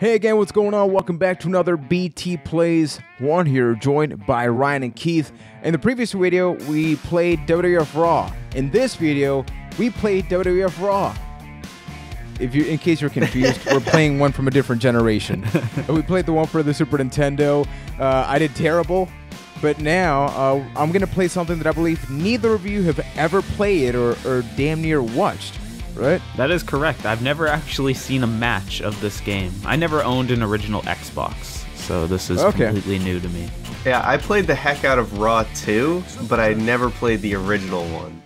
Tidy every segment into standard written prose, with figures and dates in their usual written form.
Hey again, what's going on? Welcome back to another BT Plays. Juan here, joined by Ryan and Keith. In the previous video, we played WWF Raw. In this video, we played WWF Raw. In case you're confused, we're playing one from a different generation. We played the one for the Super Nintendo. I did terrible, but now I'm going to play something that I believe neither of you have ever played or damn near watched. Right? That is correct. I've never actually seen a match of this game. I never owned an original Xbox, so this is completely new to me. Yeah, I played the heck out of Raw 2, but I never played the original one.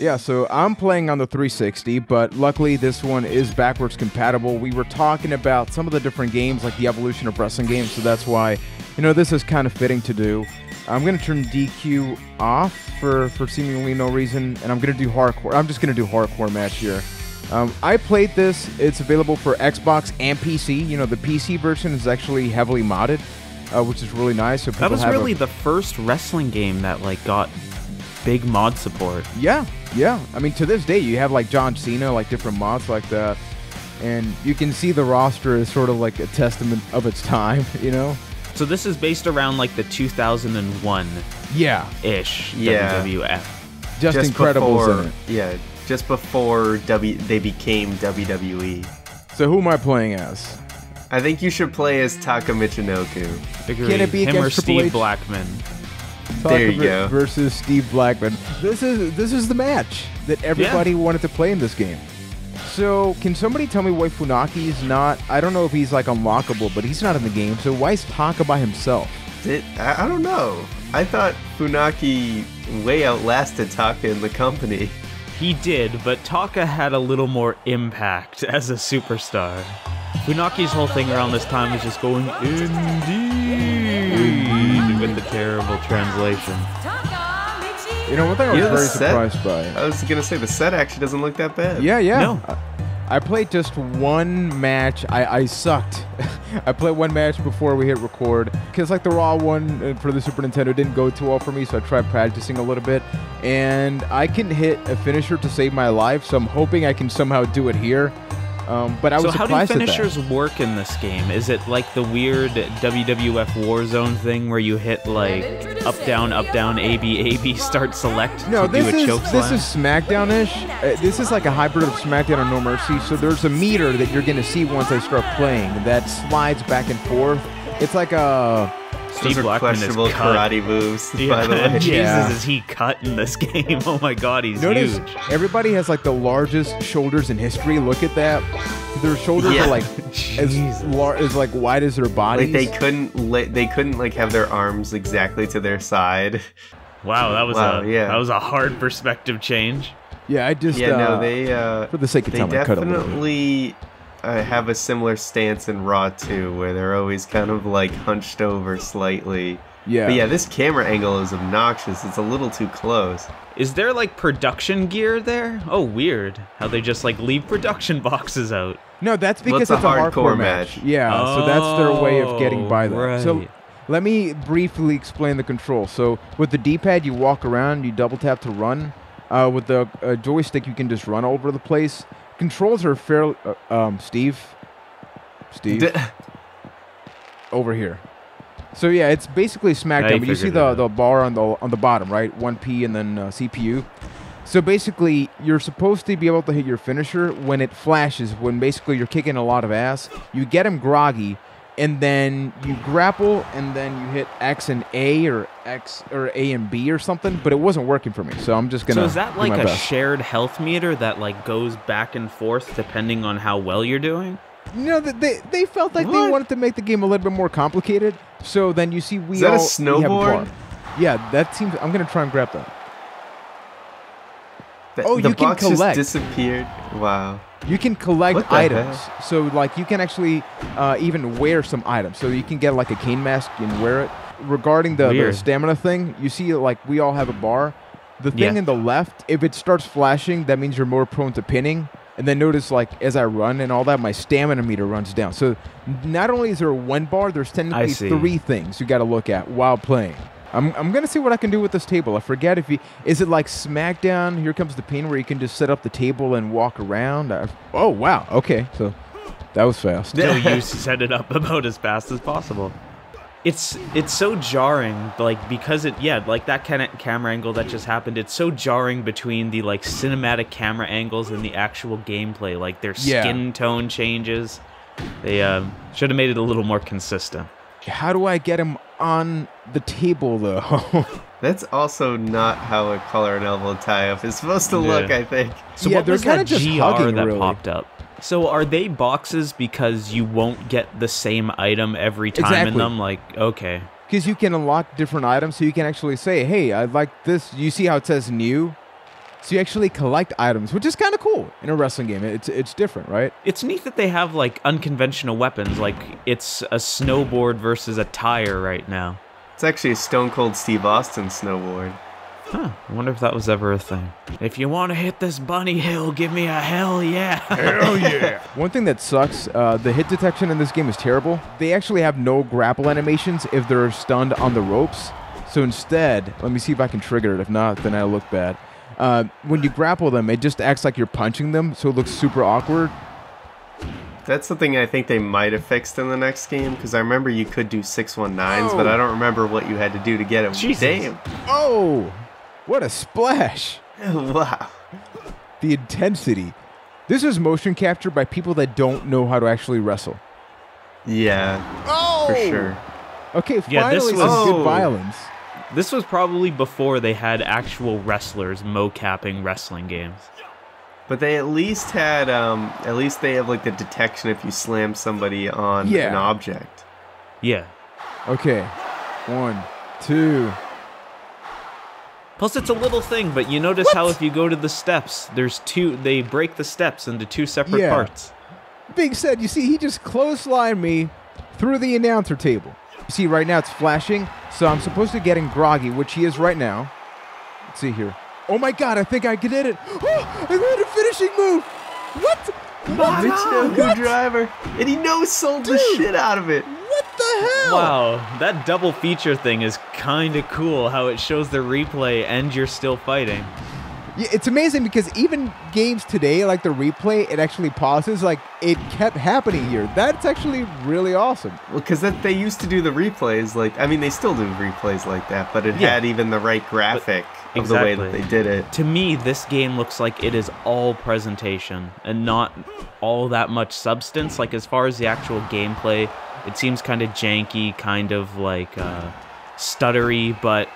Yeah, so I'm playing on the 360, but luckily this one is backwards compatible. We were talking about some of the different games, like the evolution of wrestling games, so that's why, you know, this is kind of fitting to do. I'm going to turn DQ off for seemingly no reason, and I'm going to do hardcore. I'm just going to do hardcore match here. I played this. It's available for Xbox and PC. You know, the PC version is actually heavily modded, which is really nice. So that was really the first wrestling game that, like, got big mod support. Yeah, yeah. I mean, to this day, you have, like, John Cena, like, different mods like that. And you can see the roster is sort of like a testament of its time, you know? So this is based around like the 2001 ish WWF. Just Incredible's in it. Yeah, just before they became WWE. So who am I playing as? I think you should play as Taka Michinoku. Can it be him or Steve Blackman? There you go. Versus Steve Blackman. This is the match that everybody wanted to play in this game. So, can somebody tell me why Funaki is not... I don't know if he's, like, unlockable, but he's not in the game, so why is Taka by himself? I don't know. I thought Funaki way outlasted Taka in the company. He did, but Taka had a little more impact as a superstar. Funaki's whole thing around this time was just going, indeed, with the terrible translation. You know, one thing I was very surprised by. I was going to say, the set actually doesn't look that bad. Yeah, yeah. No. I played just one match. I sucked. I played one match before we hit record. Because, like, the Raw one for the Super Nintendo didn't go too well for me, so I tried practicing a little bit. And I can hit a finisher to save my life, so I'm hoping I can somehow do it here. But I was surprised at that. So how do finishers work in this game? Is it like the weird WWF Warzone thing where you hit like up down AB AB start select to do a choke slam? No, this is SmackDown-ish. This is like a hybrid of SmackDown and No Mercy. So there's a meter that you're gonna see once I start playing that slides back and forth. It's like a Steve Blackman is cut. Karate moves, by the way. Jesus, is he cut in this game? Oh my God, he's huge. Everybody has like the largest shoulders in history. Look at that. Their shoulders are like as like wide as their bodies. Like they couldn't like have their arms exactly to their side. Wow, that was that was a hard perspective change. Yeah, I just for the sake of time, I cut a little bit. I have a similar stance in Raw 2, where they're always kind of like hunched over slightly. Yeah. But yeah, this camera angle is obnoxious. It's a little too close. Is there like production gear there? Oh, weird. How they just like leave production boxes out. No, that's because it's a hardcore match. Yeah, so that's their way of getting by them. Right. So let me briefly explain the control. So with the D-pad, you walk around, you double tap to run. With the joystick, you can just run over the place. Controls are fairly... over here. So yeah, it's basically SmackDown. But you see the bar on the bottom, right? 1P and then CPU. So basically, you're supposed to be able to hit your finisher when it flashes, when basically you're kicking a lot of ass. You get him groggy, and then you grapple, and then you hit X and A or X or A and B or something, but it wasn't working for me, so I'm just gonna. So is that like a shared health meter that like goes back and forth depending on how well you're doing? No, they felt like they wanted to make the game a little bit more complicated. So then you see we all. Is that a snowboard? Yeah, that seems. I'm gonna try and grab that. Oh, you can collect. The box just disappeared. Wow. You can collect items, so like you can actually even wear some items. So you can get like a cane mask and wear it. Regarding the stamina thing, you see like we all have a bar. The thing in the left, if it starts flashing, that means you're more prone to pinning. And then notice like as I run and all that, my stamina meter runs down. So not only is there one bar, there's technically three things you got to look at while playing. I'm going to see what I can do with this table. I forget if you... Is it like SmackDown? Here comes the pain where you can just set up the table and walk around. Oh, wow. Okay. So That was fast. Still, you set it up about as fast as possible. It's so jarring, like, because it, yeah, like that kind of camera angle that just happened, it's so jarring between the, like, cinematic camera angles and the actual gameplay. Like, their skin tone changes. They should have made it a little more consistent. How do I get him on the table, though? That's also not how a collar and elbow tie-up is supposed to look, I think. So yeah, what was that just GR hugging, that really popped up? So are they boxes because you won't get the same item every time in them? Like, okay. Because you can unlock different items, so you can actually say, hey, I like this. You see how it says new? So you actually collect items, which is kind of cool in a wrestling game. It's different, right? It's neat that they have, like, unconventional weapons. Like, it's a snowboard versus a tire right now. It's actually a Stone Cold Steve Austin snowboard. Huh, I wonder if that was ever a thing. If you want to hit this bunny hill, give me a hell yeah. Hell yeah. One thing that sucks, the hit detection in this game is terrible. They actually have no grapple animations if they're stunned on the ropes. So instead, let me see if I can trigger it. If not, then I look bad. When you grapple them, it just acts like you're punching them, so it looks super awkward. That's something I think they might have fixed in the next game, because I remember you could do 619s, but I don't remember what you had to do to get them. Jesus. Damn. Oh! What a splash! Wow. The intensity. This is motion capture by people that don't know how to actually wrestle. Yeah. Oh! For sure. Okay, finally some good violence. This was probably before they had actual wrestlers mocapping wrestling games. But they at least had, at least they have, like, the detection if you slam somebody on an object. Yeah. Okay. 1, 2. Plus, it's a little thing, but you notice how if you go to the steps, there's two, they break the steps into two separate parts. Being said, you see, he just clotheslined me through the announcer table. You see, right now it's flashing, so I'm supposed to get in groggy, which he is right now. Let's see here. Oh my god, I think I did it! Oh, I made a finishing move! What? Michinoku driver! And he no-sold the shit out of it! What the hell? Wow, that double feature thing is kinda cool, how it shows the replay and you're still fighting. Yeah, it's amazing because even games today, like the replay, it actually pauses. Like, it kept happening here. That's actually really awesome. Well, because they used to do the replays, like, I mean, they still do replays like that, but it had even the right graphic of the way that they did it. To me, this game looks like it is all presentation and not all that much substance. Like, as far as the actual gameplay, it seems kind of janky, kind of, like, stuttery, but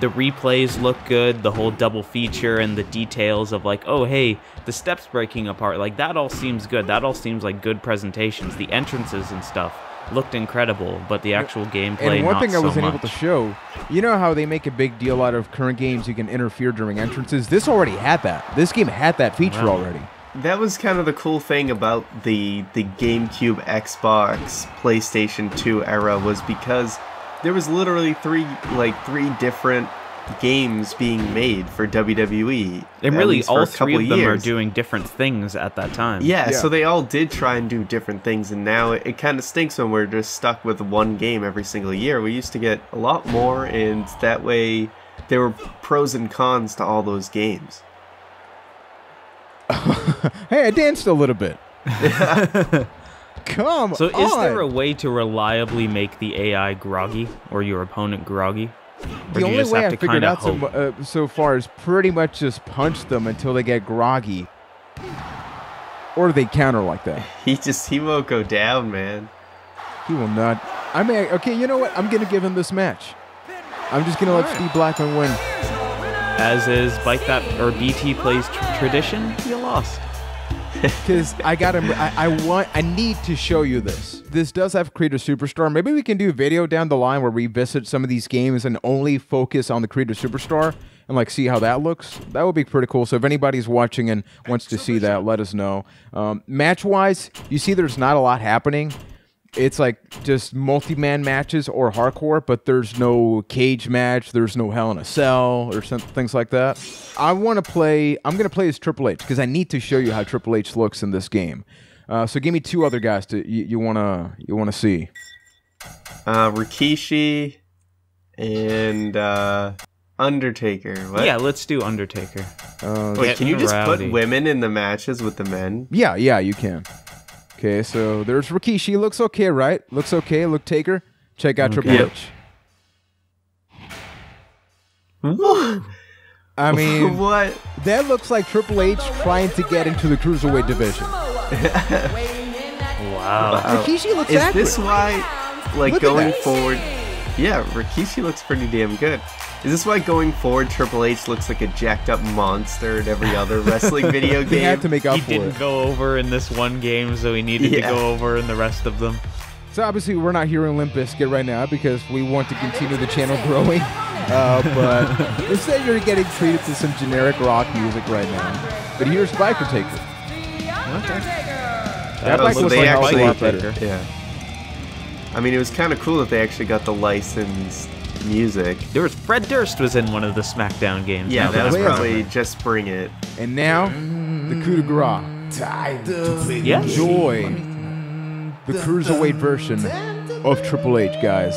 the replays look good, the whole double feature and the details of, like, oh, hey, the steps breaking apart, like, that all seems good. That all seems like good presentations. The entrances and stuff looked incredible, but the actual gameplay, and one thing I wasn't able to show, you know how they make a big deal out of current games, you can interfere during entrances? This already had that. This game had that feature already. That was kind of the cool thing about the GameCube, Xbox, PlayStation 2 era, was because there was literally three different games being made for WWE. And really, all three of them are doing different things at that time. Yeah, so they all did try and do different things, and now it kind of stinks when we're just stuck with one game every single year. We used to get a lot more, and that way there were pros and cons to all those games. Hey, I danced a little bit. Come on. So is there a way to reliably make the AI groggy or your opponent groggy? The only way I figured out so far is pretty much just punch them until they get groggy. Or they counter like that. He won't go down, man. He will not. I mean, okay, you know what? I'm going to give him this match. I'm just going to let Steve Blackman win. As is Byte That or BT Plays tradition, you lost. Because I need to show you this. This does have Creator Superstar. Maybe we can do a video down the line where we visit some of these games and only focus on the Creator Superstar and, like, see how that looks. That would be pretty cool. So if anybody's watching and wants to see that, let us know. Match-wise, you see there's not a lot happening. It's like just multi-man matches or hardcore, but there's no cage match, there's no Hell in a Cell, or things like that. I'm going to play as Triple H, because I need to show you how Triple H looks in this game. So give me two other guys you want to see. Rikishi and Undertaker. What? Yeah, let's do Undertaker. Wait, can you just put women in the matches with the men? Yeah, you can. Okay, so there's Rikishi. Looks okay, right? Looks okay. Look, Taker. Check out Triple H. What? I mean, what? That looks like Triple H trying to get into the Cruiserweight division. Wow. Rikishi looks accurate. Is this why, like, going forward... Yeah, Rikishi looks pretty damn good. Is this why going forward Triple H looks like a jacked up monster in every other wrestling video game? He had to make up for it. He didn't go over in this one game, so he needed to go over in the rest of them. So obviously we're not here in Limp Bizkit right now because we want to continue the channel growing. But instead you're getting treated to some generic rock music right now. But here's Biker Taker. That bike looks like a lot better. Yeah. I mean, it was kind of cool that they actually got the licensed music. There was Fred Durst was in one of the SmackDown games. Yeah, that was probably Just Bring It. And now the coup de grace. Yeah. Enjoy the Cruiserweight version of Triple H, guys.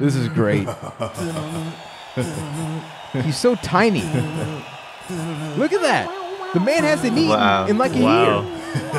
This is great. He's so tiny. Look at that. The man hasn't eaten in like a year.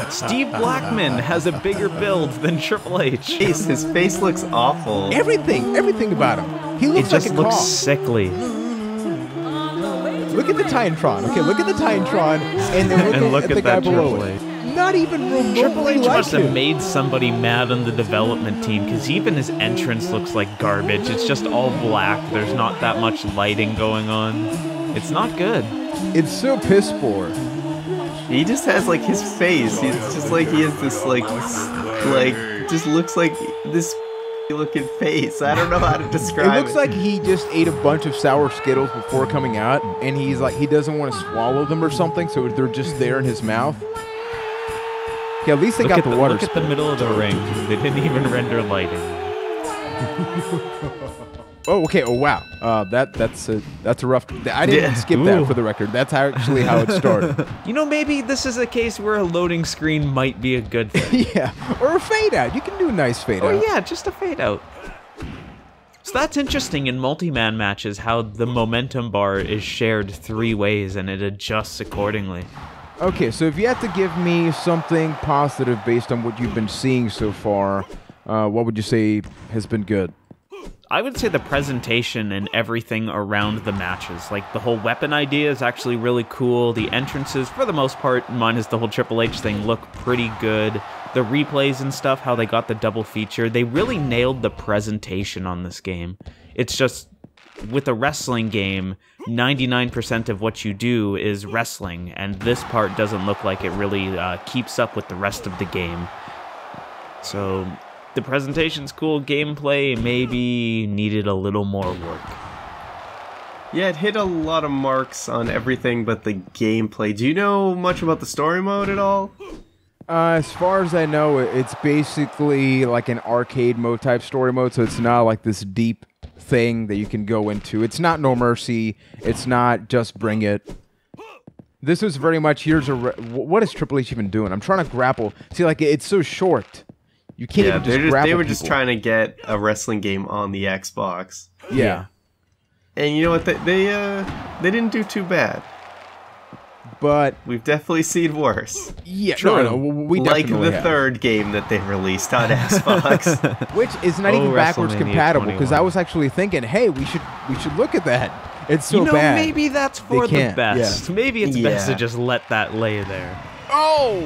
Steve Blackman has a bigger build than Triple H. Jeez, his face looks awful. Everything about him. He looks like a looks sickly. Look at the Titantron. Okay, look at the Titantron, and then look at the guy below it. Not even remotely. Triple H must have made somebody mad on the development team, because even his entrance looks like garbage. It's just all black. There's not that much lighting going on. It's not good. It's so piss poor. He just has, like, his face. He's just, like, he has this, like, just looks like this looking face. I don't know how to describe it. It looks like he just ate a bunch of sour Skittles before coming out, and he's, like, he doesn't want to swallow them or something, so they're just there in his mouth. Yeah, at least they got the water. Look at the middle of the ring. They didn't even render lighting. Oh, okay. Oh, wow. That's a rough. I didn't skip that for the record. That's actually how it started. You know, maybe this is a case where a loading screen might be a good thing. Yeah, or a fade out. You can do a nice fade out. Oh yeah, just a fade out. So that's interesting in multi-man matches how the momentum bar is shared three ways and it adjusts accordingly. Okay, so if you have to give me something positive based on what you've been seeing so far, what would you say has been good? I would say the presentation and everything around the matches. Like, the whole weapon idea is actually really cool. The entrances, for the most part, minus the whole Triple H thing, look pretty good. The replays and stuff, how they got the double feature. They really nailed the presentation on this game. It's just, with a wrestling game, 99% of what you do is wrestling, and this part doesn't look like it really keeps up with the rest of the game. So... the presentation's cool, gameplay maybe needed a little more work. Yeah, it hit a lot of marks on everything but the gameplay. Do you know much about the story mode at all? As far as I know, it's basically like an arcade mode type story mode, so it's not like this deep thing that you can go into. It's not No Mercy. It's not Just Bring It. This is very much, here's a... What is Triple H even doing? I'm trying to grapple. See, like, it's so short. You can't even just grapple. They were just trying to get a wrestling game on the Xbox. Yeah. And you know what? They didn't do too bad. But... we've definitely seen worse. Yeah, true. No, we definitely like the third game that they released on Xbox. Which is not even backwards compatible, because I was actually thinking, hey, we should look at that. It's so bad. Maybe that's for the best. Yeah. Maybe it's best to just let that lay there. Oh!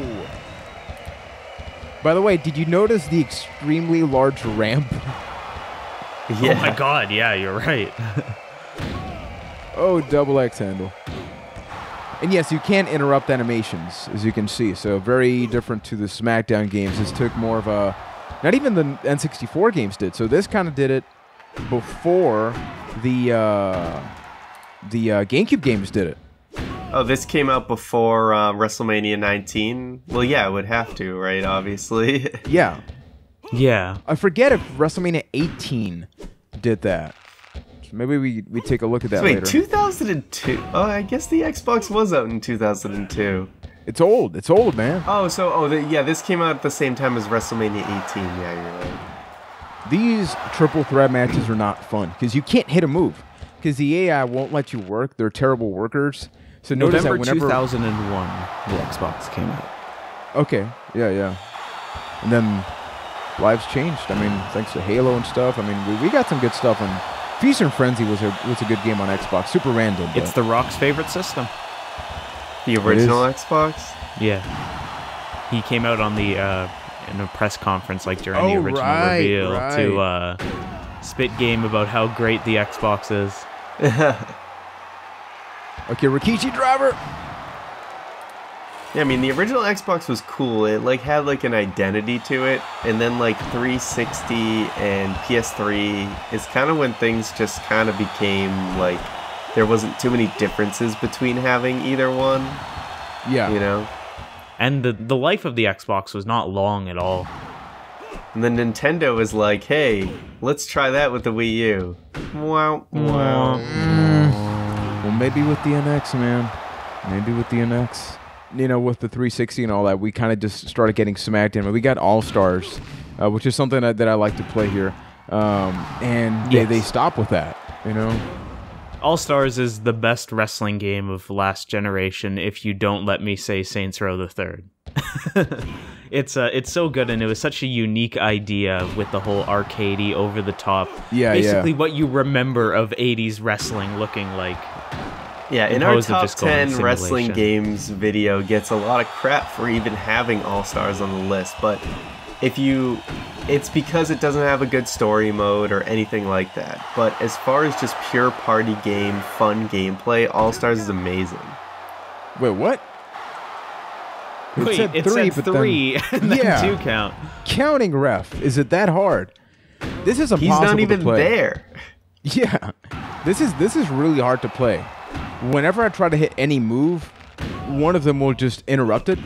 By the way, did you notice the extremely large ramp? Yeah. Oh my god, yeah, you're right. Oh, double X handle. And yes, you can interrupt animations, as you can see. So very different to the SmackDown games. This took more of a... not even the N64 games did. So this kind of did it before the GameCube games did it. Oh, this came out before WrestleMania 19? Well, yeah, it would have to, right, obviously? Yeah. Yeah. I forget if WrestleMania 18 did that. So maybe we take a look at that later. Wait, 2002? Oh, I guess the Xbox was out in 2002. It's old. It's old, man. Oh, so, yeah, this came out at the same time as WrestleMania 18. Yeah, you're right. These triple threat matches are not fun, because you can't hit a move. Because the AI won't let you work. They're terrible workers. So November 2001, the Xbox came out. Okay. Yeah, yeah. And then lives changed. I mean, thanks to Halo and stuff. I mean, we got some good stuff. And Feast and Frenzy was a good game on Xbox. Super random. It's The Rock's favorite system. The original Xbox? Yeah. He came out on the in a press conference like during the original reveal to spit game about how great the Xbox is. Okay, Rikishi driver. Yeah, I mean the original Xbox was cool. It like had like an identity to it, and then like 360 and PS3 is kind of when things just kind of became like there wasn't too many differences between having either one. Yeah, you know. And the life of the Xbox was not long at all. And then Nintendo was like, hey, let's try that with the Wii U. Wow, wow. Well, maybe with the NX, man. Maybe with the NX. You know, with the 360 and all that, we kind of just started getting smacked in. But we got All-Stars, which is something that I like to play here. And they stop with that, you know? All-Stars is the best wrestling game of last generation if you don't let me say Saints Row the Third. It's so good, and it was such a unique idea with the whole arcadey over the top. Yeah, basically what you remember of 80s wrestling looking like. Yeah, in our top 10 wrestling games video gets a lot of crap for even having All-Stars on the list, but it's because it doesn't have a good story mode or anything like that. But as far as just pure party game, fun gameplay, All-Stars is amazing. Wait, what? It said three, and then two count. Counting ref, is it that hard? This is impossible to play. He's not even there. Yeah, this is really hard to play. Whenever I try to hit any move, one of them will just interrupt it.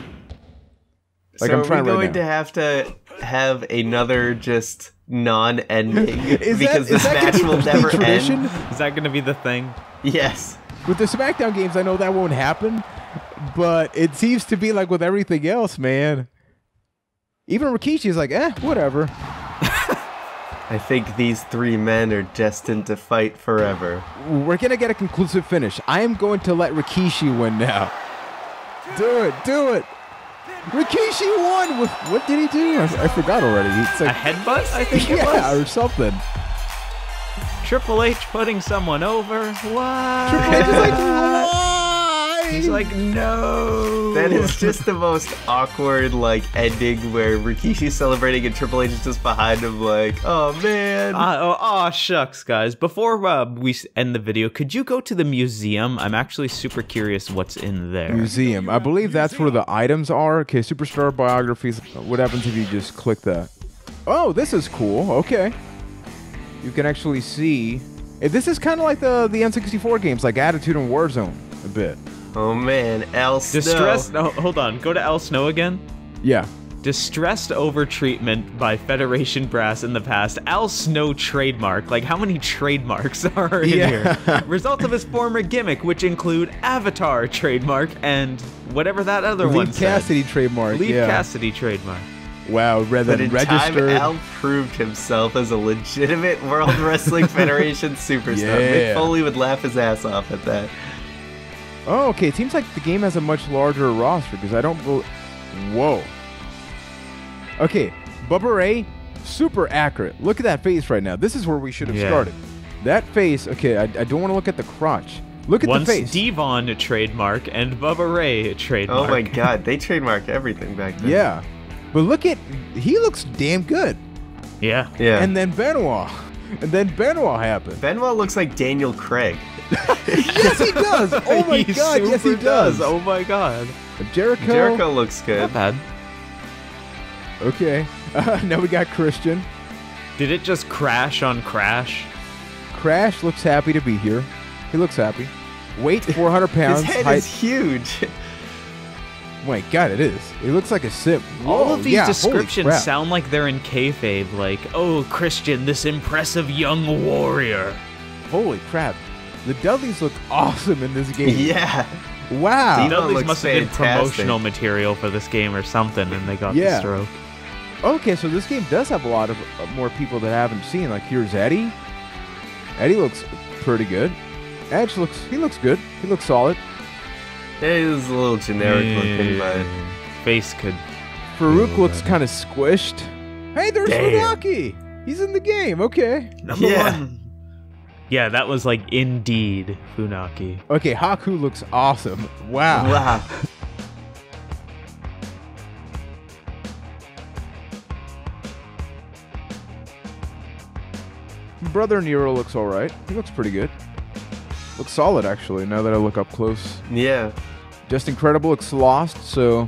Like so I'm trying to have another just non-ending because this match will never end. Is that going to be the thing? Yes. With the SmackDown games, I know that won't happen, but it seems to be like with everything else, man. Even Rikishi is like, eh, whatever. I think these three men are destined to fight forever. We're going to get a conclusive finish. I am going to let Rikishi win now. Do it, do it. Rikishi won with, what did he do? I forgot already. It's like, a headbutt, I think it was? Yeah, or something. Triple H putting someone over. Why? Triple H is like, why? He's like, no. That is just the most awkward like ending where Rikishi's celebrating and Triple H is just behind him like, oh man. Oh shucks, guys. Before we end the video, could you go to the museum? I'm actually super curious what's in there. Museum. I believe that's where the items are. Okay, superstar biographies. What happens if you just click that? Oh, this is cool. Okay. You can actually see. This is kind of like the N64 games, like Attitude and Warzone a bit. Oh man, Al Snow. No, hold on. Go to Al Snow again. Yeah. Distressed over treatment by Federation brass in the past. Al Snow trademark. Like how many trademarks are in here? Results of his former gimmick, which include Avatar trademark and whatever that other one said. Lead Cassidy trademark. Lead Cassidy trademark. Wow, rather than registered. Al proved himself as a legitimate World Wrestling Federation superstar. Mick Foley would laugh his ass off at that. Oh, okay. It seems like the game has a much larger roster because I don't. Whoa. Okay, Bubba Ray, super accurate. Look at that face right now. This is where we should have started. That face. Okay, I don't want to look at the crotch. Look at the face. Once Devon a trademark and Bubba Ray a trademark. Oh my God, they trademarked everything back then. Yeah. But look at, he looks damn good. Yeah. Yeah. And then Benoit. And then Benoit happened. Benoit looks like Daniel Craig. Yes, he does. Oh my God. Yes, he does. Oh my God. Jericho. Jericho looks good. Not bad. Okay. Now we got Christian. Did it just crash on Crash? Crash looks happy to be here. He looks happy. Weight 400 pounds. His head is huge. Oh my God, it is. It looks like a sip. All of these descriptions sound like they're in kayfabe. Like, oh, Christian, this impressive young warrior. Holy crap. The Dudleys look awesome in this game. Yeah. Wow. The Dudleys must have been promotional material for this game or something, and they got the stroke. Okay, so this game does have a lot of more people that I haven't seen. Like, here's Eddie. Eddie looks pretty good. Edge looks, he looks good. He looks solid. It is a little generic looking, but face could... Farouk looks kind of squished. Hey, there's Funaki! He's in the game, okay. Number one. Yeah, that was like indeed Funaki. Okay, Haku looks awesome. Wow. Wow. Brother Nero looks all right. He looks pretty good. Looks solid, actually, now that I look up close. Yeah. Just Incredible looks lost, so...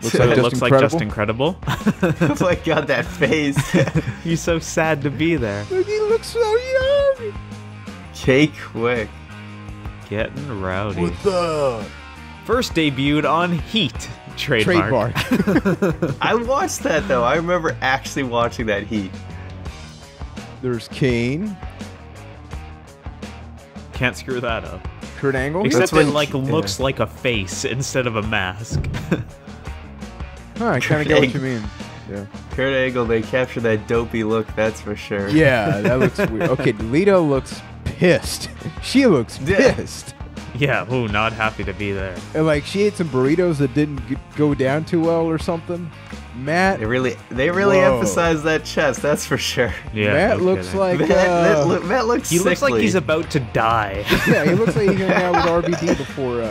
Looks like Just Incredible. It's like, God, that face. He's so sad to be there. He looks so young. Jay Quick. Getting rowdy. What the? First debuted on Heat. Trademark. I watched that, though. I remember actually watching that Heat. There's Kane. Can't screw that up. Kurt Angle? Except it like looks like a face instead of a mask. Huh, I kind of get what you mean. Yeah. Kurt Angle, they capture that dopey look, that's for sure. Yeah, that looks weird. Okay, Lita looks pissed. She looks pissed. Yeah, ooh, not happy to be there. And, like, she ate some burritos that didn't go down too well or something. Matt. They really emphasize that chest, that's for sure. Yeah, Matt looks like... Matt looks sickly. He looks like he's about to die. Yeah, he looks like he hung out with RBD before.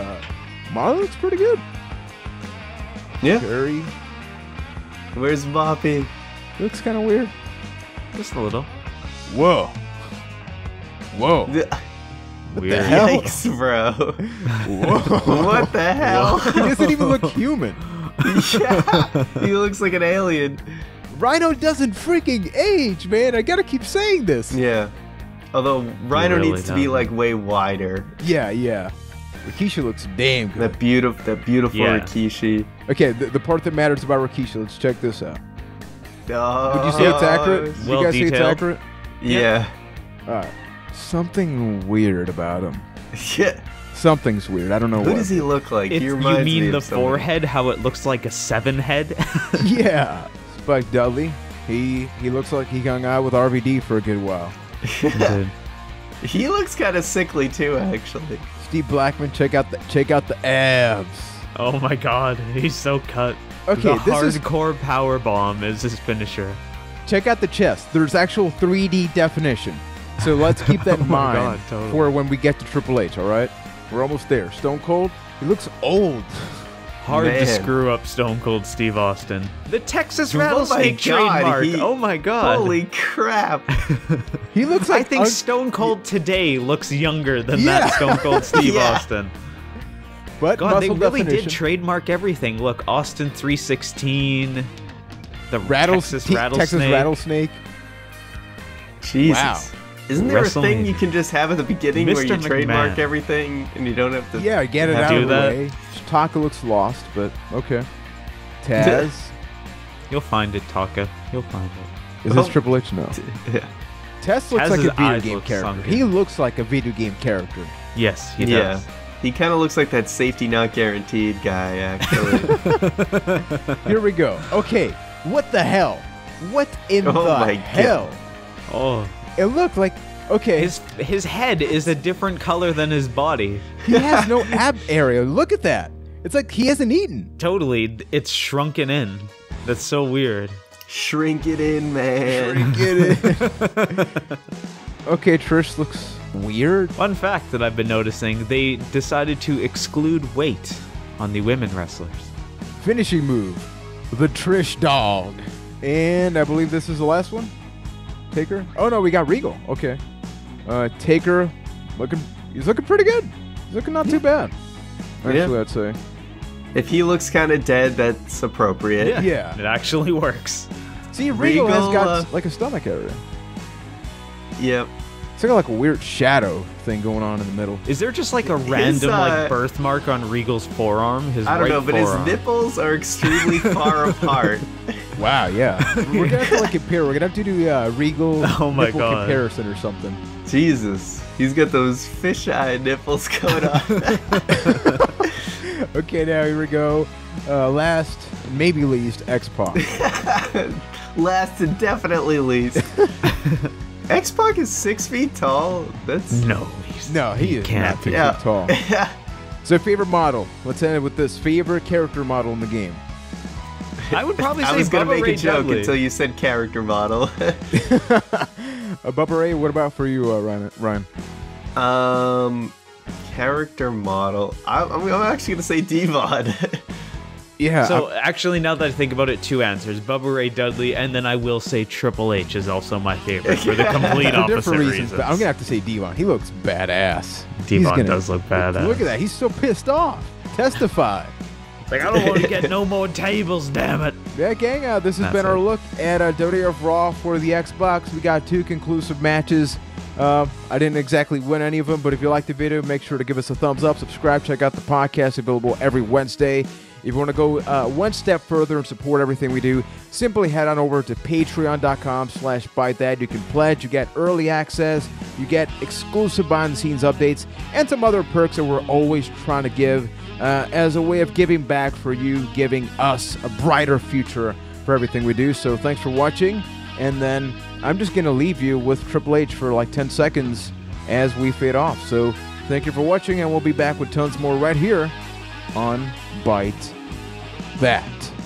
Marlon looks pretty good. Yeah. Curry. Where's Moppy? Looks kind of weird. Just a little. Whoa. Whoa. What the hell? Yikes, bro. Whoa. What the hell? He doesn't even look human. Yeah. He looks like an alien. Rhino doesn't freaking age, man. I gotta keep saying this. Yeah. Although Rhino really needs to be like way wider. Yeah, yeah. Rikishi looks damn good. That beautiful Rikishi. Okay, the part that matters about Rikishi. Let's check this out. Would you say it's accurate? Well, you guys say it's accurate? Yeah. All right. Something weird about him. Yeah. Something's weird. I don't know what. What does he look like? You mean the forehead? How it looks like a seven head? Yeah. Spike Dudley. He looks like he hung out with RVD for a good while. Yeah. He looks kind of sickly too, actually. Steve Blackman, check out the abs. Oh my God, he's so cut. Okay, this hardcore power bomb is his finisher. Check out the chest. There's actual 3D definition, so let's keep that in mind for when we get to Triple H. All right, we're almost there. Stone Cold, he looks old. Hard to screw up Stone Cold Steve Austin. The Texas Rattlesnake trademark. Oh my God. Holy crap. He looks like... I think Stone Cold today looks younger than that Stone Cold Steve Austin. But God, they really did trademark everything. Look, Austin 316, the Texas Rattlesnake. Jesus. Wow. Isn't there a thing you can just have at the beginning where you trademark everything and you don't have to... Yeah, get it out of the way. Taka looks lost, but okay. Taz. You'll find it, Taka. You'll find it. Is this Triple H? No. Yeah. Taz looks like a video game character. He looks like a video game character. Yes, he does. He kind of looks like that safety not guaranteed guy, actually. Here we go. Okay, what the hell? What in the hell? Oh. It looked like... Okay. His head is a different color than his body. He has no ab area. Look at that. It's like he hasn't eaten. Totally. It's shrunken in. That's so weird. Shrink it in, man. Shrink it in. Okay, Trish looks weird. Fun fact that I've been noticing, they decided to exclude weight on the women wrestlers. Finishing move. The Trish Dog. And I believe this is the last one. Taker? Oh no, we got Regal. Okay. Taker, he's looking pretty good. He's looking not too bad. Actually, I'd say. If he looks kind of dead, that's appropriate. Yeah. It actually works. See, Regal has got like a stomach area. Yep. It's got like a weird shadow thing going on in the middle. Is there just like a random like birthmark on Regal's forearm? I don't know, but his nipples are extremely far apart. Wow, yeah. We're gonna have to like compare. We're gonna have to do Regal nipple comparison or something. Jesus, he's got those fisheye nipples going on. Okay, now here we go. Last, maybe least, X-Pac. Last and definitely least. X-Pac is 6 feet tall. That's no, he is not six feet tall. So favorite model. Let's end it with this favorite character model in the game. I would probably say Bubba Ray. I was going to make a joke until you said character model. Bubba Ray, what about for you, Ryan? Character model. I'm actually going to say Devon. Yeah. So actually, now that I think about it, two answers: Bubba Ray Dudley, and then I will say Triple H is also my favorite for the complete opposite reasons. But I'm gonna have to say Devon. He looks badass. Devon does look badass. Look at that. He's so pissed off. Testify. Like, I don't want to get no more tables, damn it. Yeah, gang. This has been our look at WWF Raw for the Xbox. We got two conclusive matches. I didn't exactly win any of them, but if you liked the video, make sure to give us a thumbs up, subscribe, check out the podcast available every Wednesday. If you want to go one step further and support everything we do, simply head on over to patreon.com/bytethat. You can pledge. You get early access. You get exclusive behind-the-scenes updates and some other perks that we're always trying to give as a way of giving back for you, giving us a brighter future for everything we do. So thanks for watching. And then I'm just going to leave you with Triple H for like 10 seconds as we fade off. So thank you for watching, and we'll be back with tons more right here on Byte That.